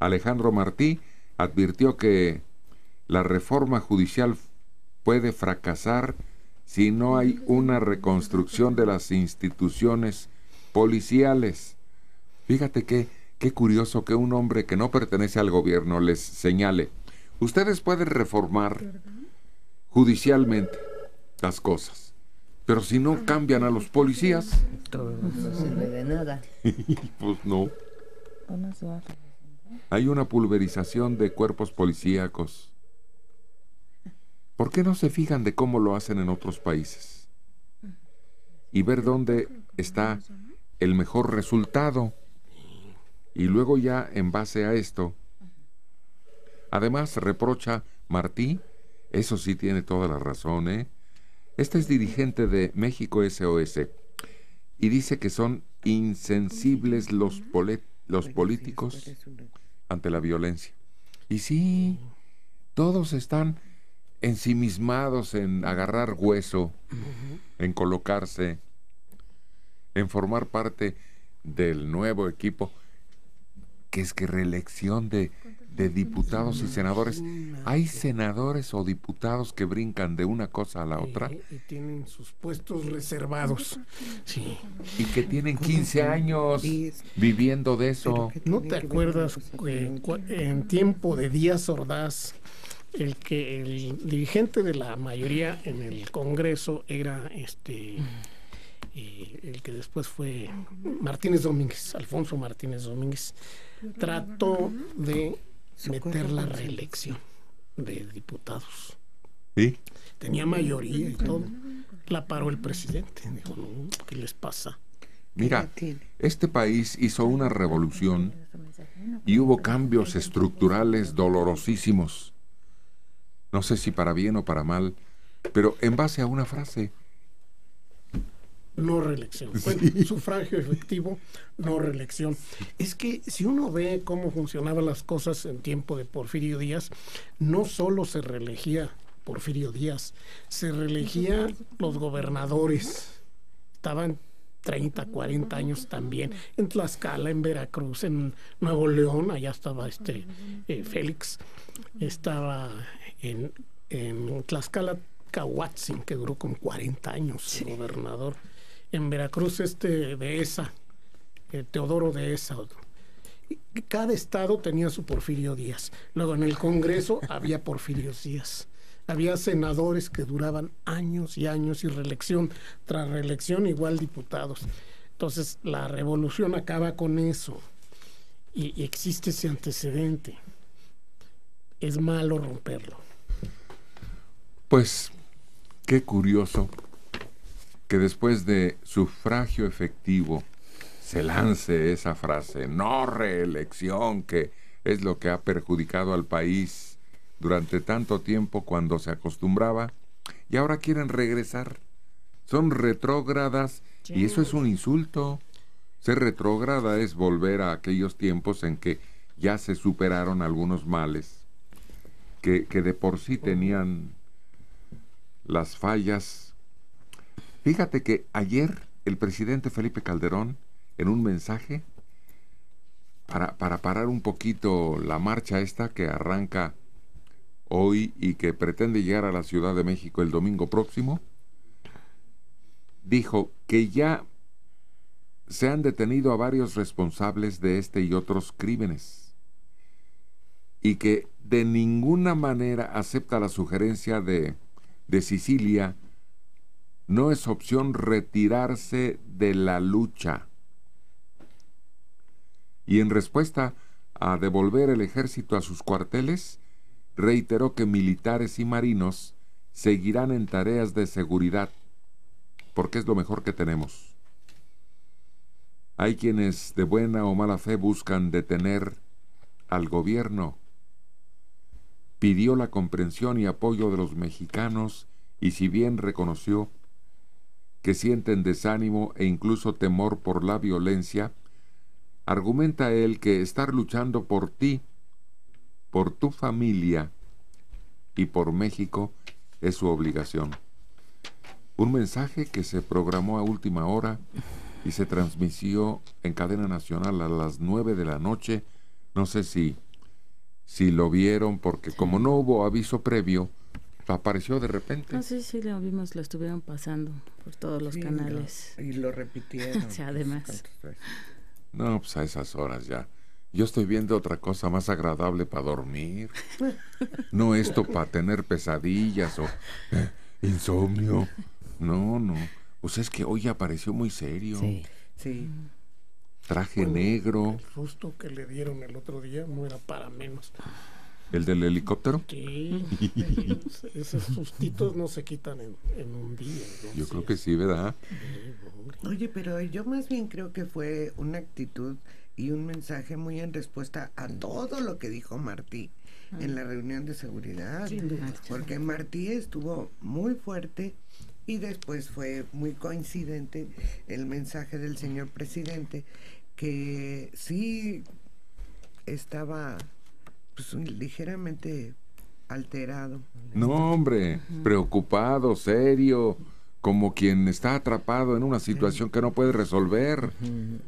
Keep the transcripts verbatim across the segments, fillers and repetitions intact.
Alejandro Martí advirtió que la reforma judicial puede fracasar si no hay una reconstrucción de las instituciones policiales. Fíjate que, qué curioso que un hombre que no pertenece al gobierno les señale: ustedes pueden reformar judicialmente las cosas, pero si no cambian a los policías, no sirve de nada. Pues no. Hay una pulverización de cuerpos policíacos. ¿Por qué no se fijan de cómo lo hacen en otros países? Y ver dónde está el mejor resultado. Y luego ya en base a esto. Además, reprocha Martí, eso sí tiene toda la razón, ¿eh? Este es dirigente de México S O S y dice que son insensibles los, los políticos ante la violencia. Y sí, todos están ensimismados en agarrar hueso, en colocarse, en formar parte del nuevo equipo, que es que reelección de... de diputados y senadores. Hay senadores o diputados que brincan de una cosa a la otra. Sí, y tienen sus puestos reservados. Sí. Y que tienen quince años viviendo de eso. ¿No te acuerdas en, en tiempo de Díaz Ordaz, el que el dirigente de la mayoría en el Congreso era este eh, el que después fue Martínez Domínguez, Alfonso Martínez Domínguez, trató de meter la reelección de diputados? ¿Sí? Tenía mayoría y todo. La paró el presidente. Dijo, no, ¿qué les pasa? Mira, este país hizo una revolución y hubo cambios estructurales dolorosísimos. No sé si para bien o para mal, pero en base a una frase. No reelección. Sí. Bueno, sufragio efectivo, no reelección. Es que si uno ve cómo funcionaban las cosas en tiempo de Porfirio Díaz, no solo se reelegía Porfirio Díaz, se reelegían los gobernadores. Estaban treinta, cuarenta años también, en Tlaxcala, en Veracruz, en Nuevo León, allá estaba este eh, Félix, estaba en, en Tlaxcala, Cahuatzin, que duró como cuarenta años, sí, gobernador. En Veracruz, este de esa, eh, Teodoro de esa. Cada estado tenía su Porfirio Díaz. Luego en el Congreso había Porfirio Díaz. Había senadores que duraban años y años y reelección tras reelección, igual diputados. Entonces la revolución acaba con eso y, y existe ese antecedente. Es malo romperlo. Pues qué curioso que después de sufragio efectivo se lance esa frase, no reelección, que es lo que ha perjudicado al país durante tanto tiempo cuando se acostumbraba, y ahora quieren regresar. Son retrógradas, sí, y eso es un insulto. Ser retrógrada es volver a aquellos tiempos en que ya se superaron algunos males que, que de por sí tenían las fallas. Fíjate que ayer el presidente Felipe Calderón, en un mensaje, para, para parar un poquito la marcha esta que arranca hoy y que pretende llegar a la Ciudad de México el domingo próximo, dijo que ya se han detenido a varios responsables de este y otros crímenes y que de ninguna manera acepta la sugerencia de, de Sicilia. No es opción retirarse de la lucha. Y en respuesta a devolver el ejército a sus cuarteles, reiteró que militares y marinos seguirán en tareas de seguridad, porque es lo mejor que tenemos. Hay quienes de buena o mala fe buscan detener al gobierno. Pidió la comprensión y apoyo de los mexicanos, y si bien reconoció que sienten desánimo e incluso temor por la violencia, argumenta él que estar luchando por ti, por tu familia y por México es su obligación. Un mensaje que se programó a última hora y se transmitió en cadena nacional a las nueve de la noche. No sé si si lo vieron, porque sí, como no hubo aviso previo, apareció de repente. Ah, sí, sí, lo vimos, lo estuvieron pasando por todos los sí, canales. Lo, y lo repitieron. O sea, además. No, pues a esas horas ya. Yo estoy viendo otra cosa más agradable para dormir. No esto para tener pesadillas o eh, insomnio. No, no. O sea, es que hoy apareció muy serio. Sí, sí. Traje bueno, negro. El susto que le dieron el otro día no era para menos. ¿El del helicóptero? Sí. Esos sustitos no se quitan en, en un día. ¿No? Yo sí, creo que sí, ¿verdad? Oye, pero yo más bien creo que fue una actitud y un mensaje muy en respuesta a todo lo que dijo Martí ah. en la reunión de seguridad. Sí, porque Martí estuvo muy fuerte y después fue muy coincidente el mensaje del señor presidente, que sí estaba... pues ligeramente alterado. No, hombre, uh-huh. preocupado, serio, como quien está atrapado en una situación uh-huh. que no puede resolver. Uh-huh.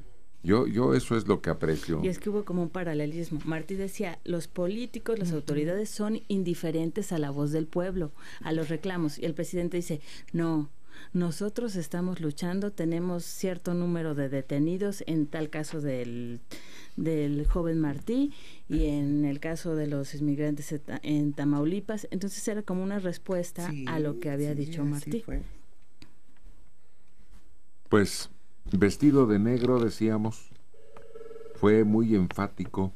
Yo yo eso es lo que aprecio. Y es que hubo como un paralelismo. Martí decía, los políticos, las uh-huh. autoridades son indiferentes a la voz del pueblo, a los reclamos. Y el presidente dice, no, nosotros estamos luchando, tenemos cierto número de detenidos, en tal caso del... del joven Martí, y en el caso de los inmigrantes en Tamaulipas. Entonces era como una respuesta sí, a lo que había sí, dicho Martí. Pues vestido de negro, decíamos, fue muy enfático.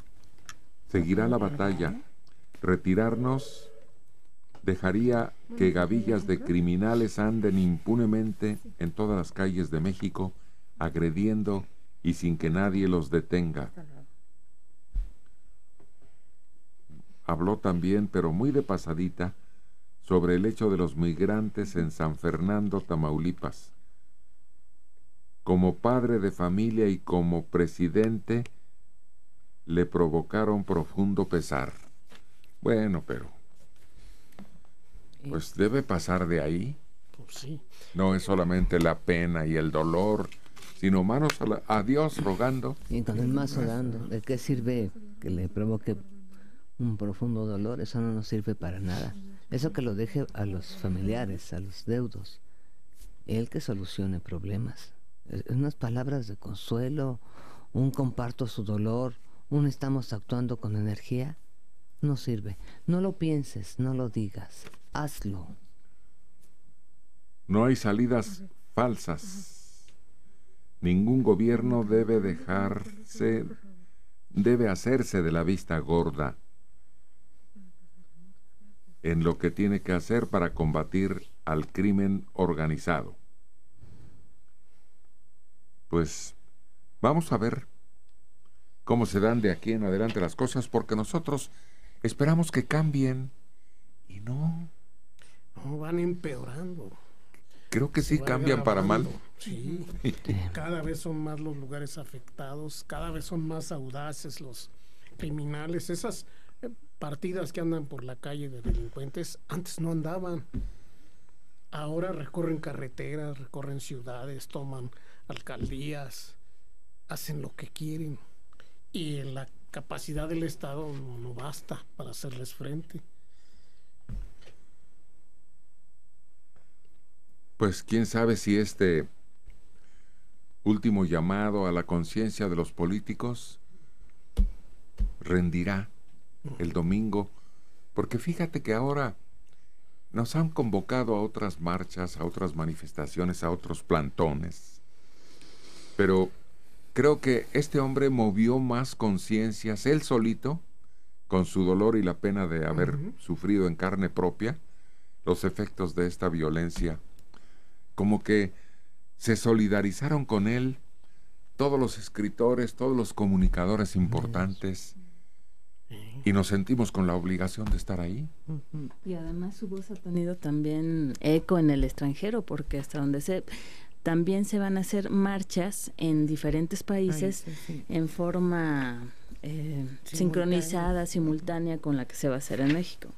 Seguirá la batalla. Retirarnos dejaría que gavillas de criminales anden impunemente en todas las calles de México, agrediendo y sin que nadie los detenga. Habló también, pero muy de pasadita, sobre el hecho de los migrantes en San Fernando, Tamaulipas. Como padre de familia y como presidente, le provocaron profundo pesar. Bueno, pero... pues debe pasar de ahí. Pues sí. No es solamente la pena y el dolor, sino manos a, la, a Dios rogando. Y con el mazo dando. ¿De qué sirve que le provoque un profundo dolor? Eso no nos sirve para nada. Eso que lo deje a los familiares, a los deudos. Él que solucione problemas. Es, unas palabras de consuelo, un comparto su dolor, un estamos actuando con energía, no sirve. No lo pienses, no lo digas. Hazlo. No hay salidas falsas. Ningún gobierno debe dejarse, debe hacerse de la vista gorda en lo que tiene que hacer para combatir al crimen organizado. Pues vamos a ver cómo se dan de aquí en adelante las cosas, porque nosotros esperamos que cambien y no. No van empeorando. Creo que sí cambian para mal. Sí, cada vez son más los lugares afectados, cada vez son más audaces los criminales. Esas eh, partidas que andan por la calle de delincuentes, antes no andaban. Ahora recorren carreteras, recorren ciudades, toman alcaldías, hacen lo que quieren. Y la capacidad del Estado no, no basta para hacerles frente. Pues quién sabe si este último llamado a la conciencia de los políticos rendirá el domingo, porque fíjate que ahora nos han convocado a otras marchas, a otras manifestaciones, a otros plantones, pero creo que este hombre movió más conciencias él solito, con su dolor y la pena de haber uh-huh. sufrido en carne propia los efectos de esta violencia. Como que se solidarizaron con él todos los escritores, todos los comunicadores importantes, y nos sentimos con la obligación de estar ahí. Y además su voz ha tenido también eco en el extranjero, porque hasta donde se... también se van a hacer marchas en diferentes países. Ay, sí, sí. En forma eh, simultánea. sincronizada, simultánea con la que se va a hacer en México.